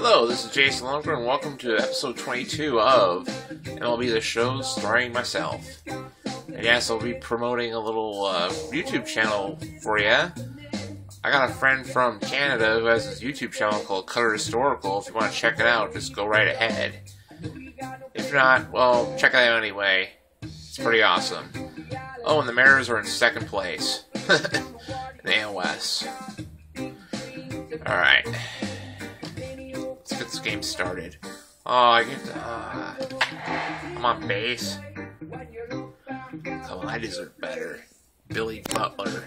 Hello, this is Jason Lundgren, and welcome to episode 22 of MLB The Show, starring myself. And yes, I'll be promoting a little YouTube channel for you. I got a friend from Canada who has his YouTube channel called Cutter Historical. If you want to check it out, just go right ahead. If not, well, check it out anyway. It's pretty awesome. Oh, and the Mariners are in second place in the AL West. Alright. Let's get this game started. Oh, I get to, I'm on base. Come on, I deserve better. Billy Butler.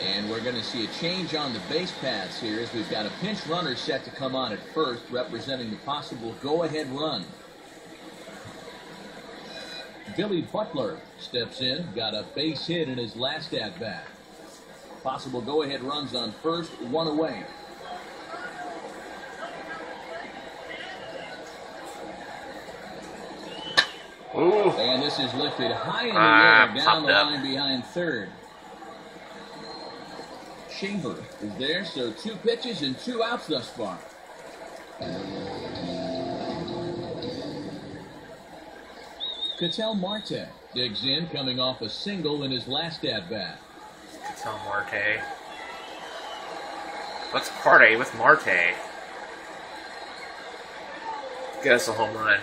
And we're going to see a change on the base paths here as we've got a pinch runner set to come on at first, representing the possible go-ahead run. Billy Butler steps in, got a base hit in his last at-bat. Possible go-ahead runs on first, one away. Ooh. And this is lifted high in the air, down the line behind third. Chamber is there, so two pitches and two outs thus far. Ketel Marte digs in, coming off a single in his last at-bat. Ketel Marte. Let's party with Marte. Get us a home run.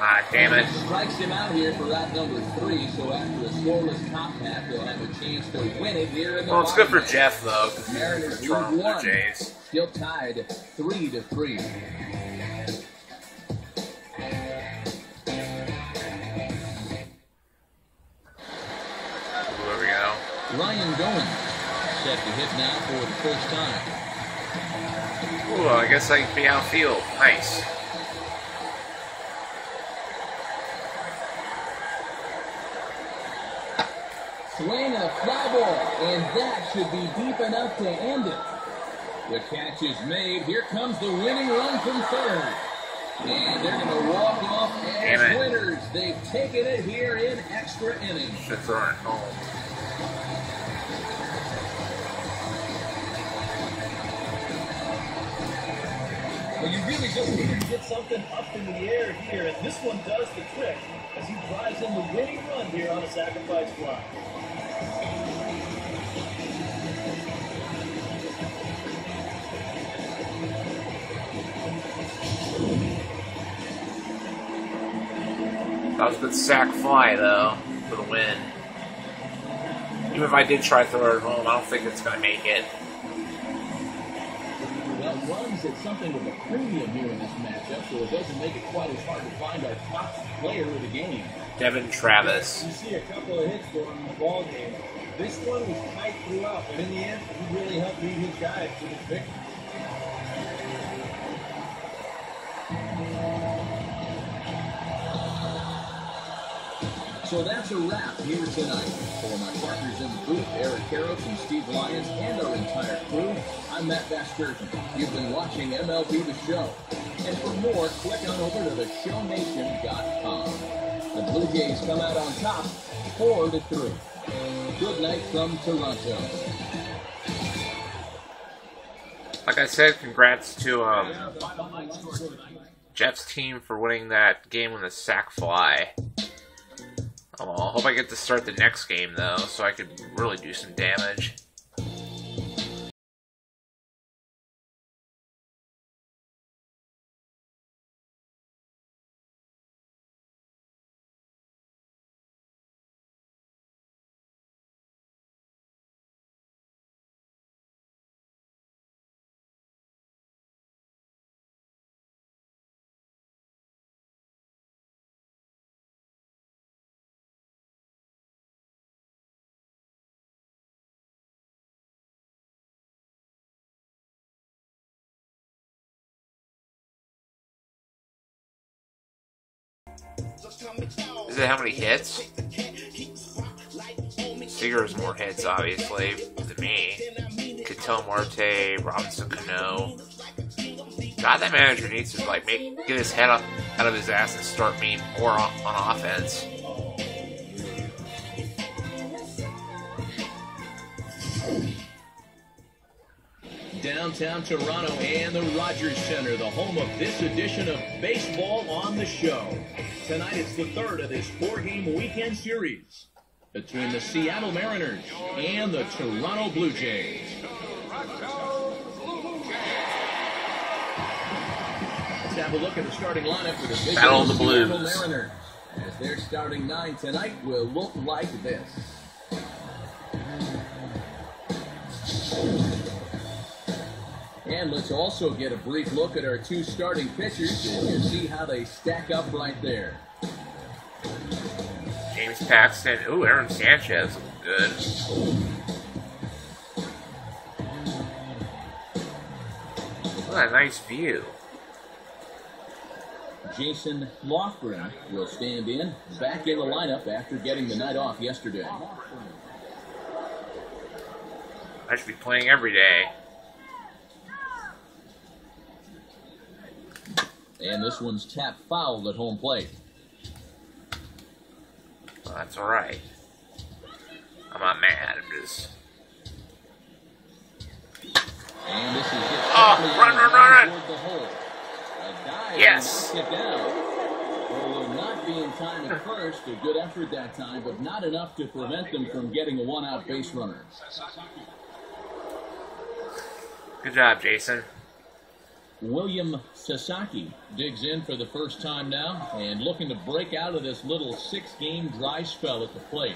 Ah, damn it. Strikes him out here for route number 3, so after a scoreless compact, we'll have a chance to win it here in the Well, it's good for Jeff, though, because he's the Toronto Blue Jays. Still tied 3-3. There we go. Ryan Goins set to hit now for the first time. Ooh, I guess I can be outfield. Nice. Swing and a fly ball, and that should be deep enough to end it. The catch is made. Here comes the winning run from third. And they're going to walk off as winners. They've taken it here in extra innings. Should throw it home. Well, you really just need to get something up in the air here, and this one does the trick as he drives in the winning run here on a sacrifice fly. That was a good sack fly, though, for the win. Even if I did try to throw it home, I don't think it's going to make it. Well, runs at something of a premium here in this matchup, so it doesn't make it quite as hard to find our top player of the game. Devin Travis. You see a couple of hits for him in the ballgame. This one was tight throughout, but in the end, he really helped lead his guys to the victory. So that's a wrap here tonight. For my partners in the booth, Eric Karros and Steve Lyons, and our entire crew, I'm Matt Vasturgeon. You've been watching MLB The Show. And for more, click on over to the ShowNation.com. The Blue Jays come out on top, 4-3. Good night from Toronto. Like I said, congrats to Jeff's team for winning that game with a sac fly. Oh, I hope I get to start the next game, though, so I could really do some damage. Is it how many hits? Seager's more hits, obviously, than me. Cattell Marte, Robinson Cano. God, that manager needs to like get his head up out of his ass and start me more on offense. Downtown Toronto and the Rogers Centre, the home of this edition of Baseball on the Show. Tonight it's the third of this four-game weekend series between the Seattle Mariners and the Toronto Blue Jays. Let's have a look at the starting lineup for the Battle of the Blues. Seattle Mariners, as their starting nine tonight will look like this. And let's also get a brief look at our two starting pitchers and see how they stack up right there. James Paxton. Ooh, Aaron Sanchez looked good. What a nice view. Jason Lundgren will stand in, back in the lineup after getting the night off yesterday. I should be playing every day. And this one's tapped foul at home plate. Well, that's all right. I'm not mad. I'm just. And this is run! Yes. Will not be in time at first. A good effort that time, but not enough to prevent them from getting a one-out base runner. Good job, Jason. William Sasaki digs in for the first time now and looking to break out of this little six-game dry spell at the plate.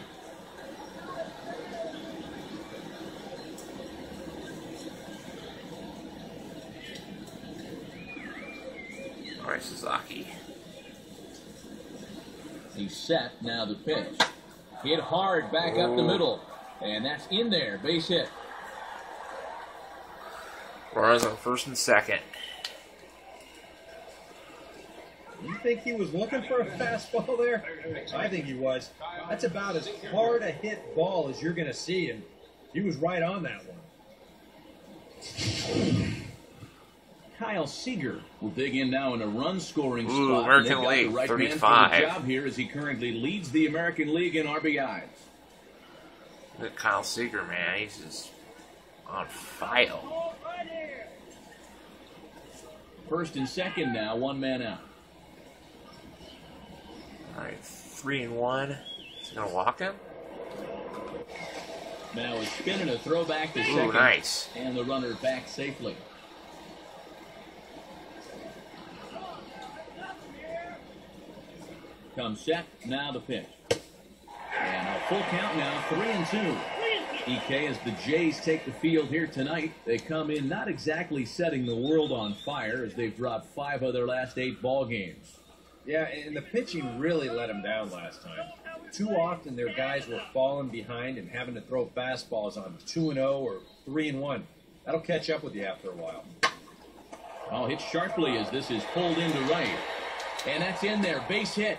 All right, Sasaki. He's set now the pitch. Hit hard back up the middle, and that's in there. Base hit. Runners on first and second. You think he was looking for a fastball there? I think he was. That's about as hard a hit ball as you're going to see, and he was right on that one. Kyle Seager will dig in now in a run-scoring spot. Ooh, American League, the right 35. Man for the job here as he currently leads the American League in RBIs. Look at Kyle Seager, man. He's just on fire. First and second now, one man out. All right, 3-1. Is he gonna walk him? Now he's spinning a throwback to second. Ooh, nice. And the runner back safely. Comes set. Now the pitch. And a full count now, 3-2. EK, as the Jays take the field here tonight, they come in not exactly setting the world on fire as they've dropped 5 of their last 8 ball games. Yeah, and the pitching really let them down last time. Too often their guys were falling behind and having to throw fastballs on 2-0 or 3-1. That'll catch up with you after a while. Oh, hit sharply as this is pulled into right. And that's in there, base hit.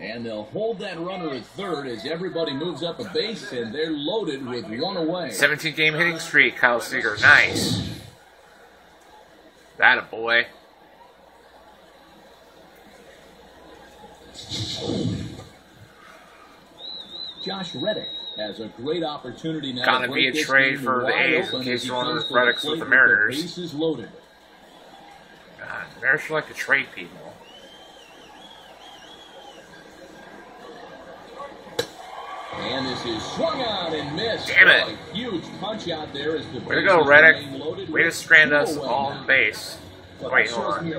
And they'll hold that runner at third as everybody moves up a base, and they're loaded with one away. 17-game hitting streak, Kyle Seager. Nice. That a boy. Josh Reddick has a great opportunity now. Gotta be a trade for the A's in case you want to Reddick's with the Mariners. The base is loaded. God, the Mariners like to trade people. And this is swung on and missed. Damn it. A huge punch out there. Way to go, Reddick. Way to strand us all on base. Wait, hold on.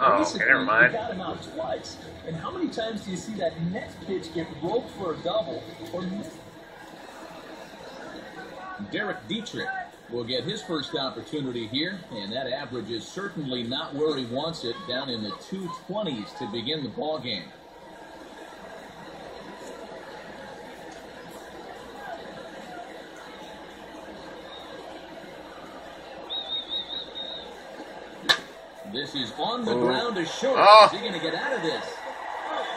Oh, okay, never mind. Got him out twice. And how many times do you see that next pitch get roped for a double or miss? Derek Dietrich will get his first opportunity here, and that average is certainly not where he wants it, down in the 220s to begin the ball game. This is on the ground to short. Is he going to get out of this?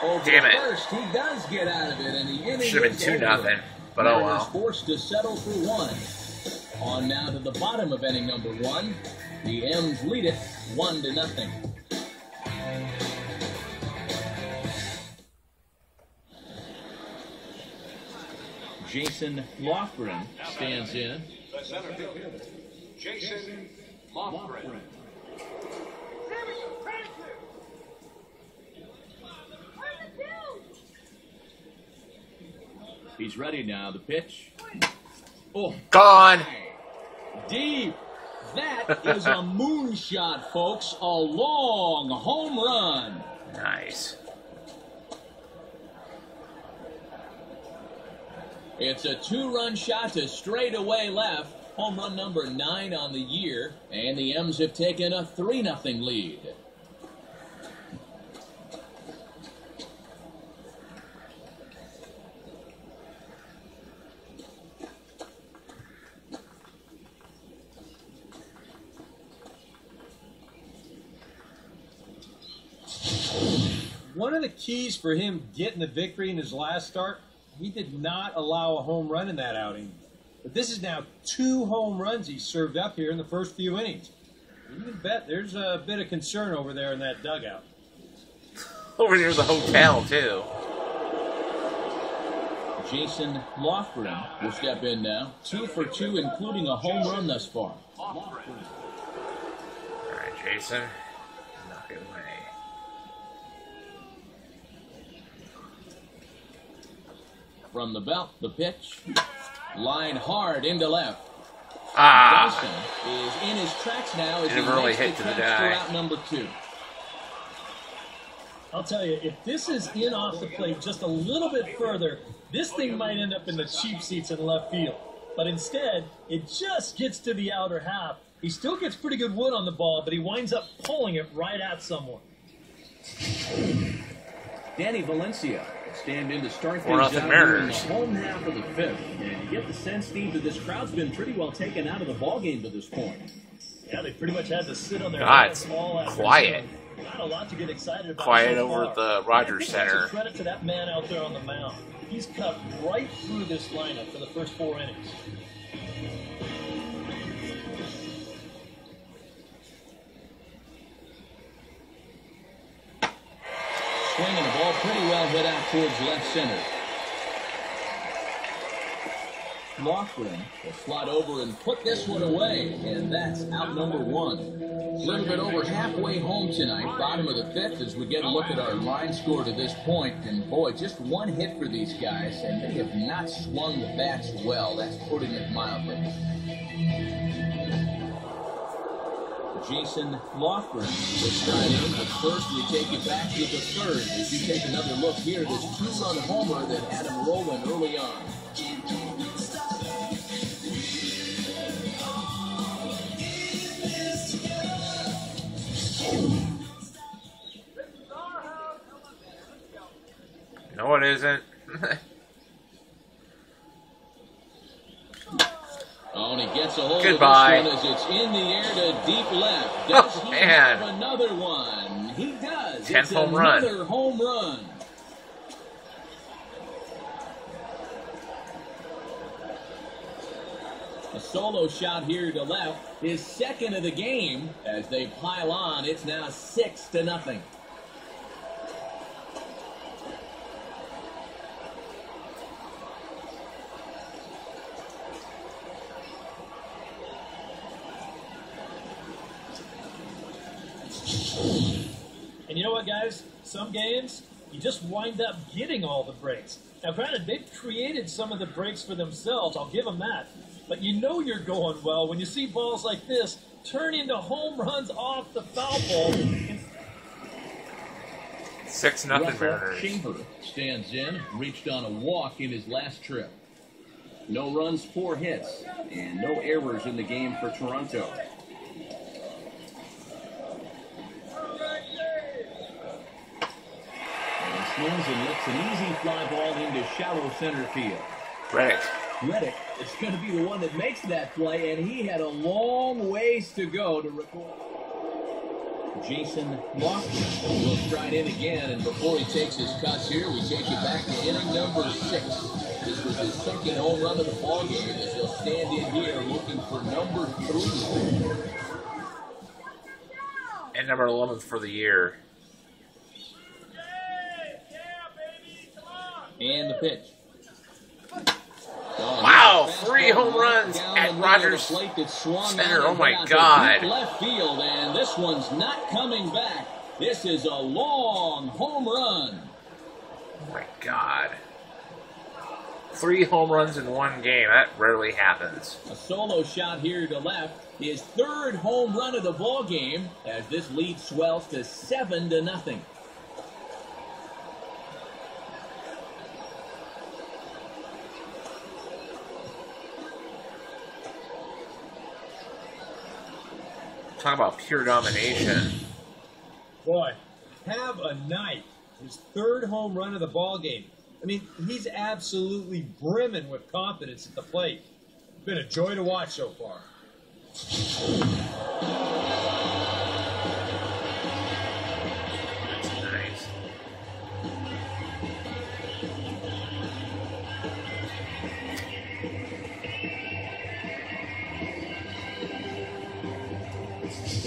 Oh, damn it. First, he does get out of it, and the inning should have been 2-0, but oh well. Forced to settle for one. On now to the bottom of inning number one. The M's lead it 1-0. Jason Lundgren stands in. Jason Lundgren. He's ready now. The pitch. Oh, gone. Deep. That is a moonshot, folks. A long home run. Nice. It's a two-run shot to straightaway left. Home run number 9 on the year. And the M's have taken a 3-0 lead. One of the keys for him getting the victory in his last start, he did not allow a home run in that outing. But this is now 2 home runs he's served up here in the first few innings. You can bet there's a bit of concern over there in that dugout. Over there's a hotel, too. Jason Lundgren will step in now. 2 for 2, including a home run thus far. All right, Jason. Knock it away. From the belt, the pitch. Line hard into left. Dawson is in his tracks now as he makes the catch for out number 2. I'll tell you, if this is in off the plate just a little bit further, this thing might end up in the cheap seats in left field. But instead, it just gets to the outer half. He still gets pretty good wood on the ball, but he winds up pulling it right at someone. Danny Valencia. Stand in to start things out in the home half of the 5th. And you get the sense, Steve, that this crowd's been pretty well taken out of the ballgame to this point. Yeah, they pretty much had to sit on their small quiet. Not a lot to get excited about. Quiet so over at the Rogers Centre. Credit to that man out there on the mound. He's cut right through this lineup for the first 4 innings. Swinging the ball pretty well hit out towards left center. Lundgren will slot over and put this one away, and that's out number 1. A little bit over halfway home tonight, bottom of the 5th, as we get a look at our line score to this point. And boy, just one hit for these guys, and they have not swung the bats well. That's putting it mildly. Jason Lundgren was trying in, but first we take it back to the 3rd as you take another look here at this 2-run homer that had him rolling early on. No, it isn't. Oh, and he gets a hold of this one as it's in the air to deep left. Does he have another one? He does. 10th home run. Another home run. A solo shot here to left. His 2nd of the game. As they pile on, it's now 6-0. And you know what, guys? Some games, you just wind up getting all the breaks. Now, granted, they've created some of the breaks for themselves. I'll give them that. But you know you're going well when you see balls like this turn into home runs off the foul ball. 6-0 Mariners. Chamber stands in, reached on a walk in his last trip. No runs, 4 hits, and no errors in the game for Toronto. And lets an easy fly ball into shallow center field. Reddick is going to be the one that makes that play, and he had a long ways to go to record. Jason Lundgren will stride in again, and before he takes his cuts here, we take you back to inning number 6. This was his second home run of the ballgame, as he'll stand in here looking for number 3. And number 11 for the year. And the pitch. Wow, 3 home runs at Rogers Centre. Oh my God. Left field, and this one's not coming back. This is a long home run. Oh my God. 3 home runs in one game. That rarely happens. A solo shot here to left. His 3rd home run of the ball game, as this lead swells to 7-0. Talk about pure domination. Boy, have a night. His 3rd home run of the ball game. I mean, he's absolutely brimming with confidence at the plate. It's been a joy to watch so far. That's nice.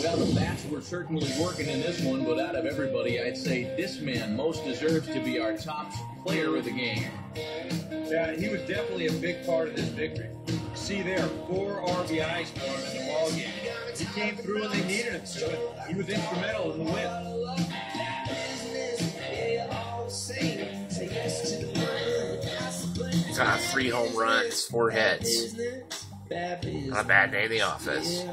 Well, the bats were certainly working in this one, but out of everybody, I'd say this man most deserves to be our top player of the game. Yeah, he was definitely a big part of this victory. See there, 4 RBIs for him in the ballgame. He came through when they needed him, so he was instrumental in the win. He's got 3 home runs, 4 hits. Not a bad day in the office.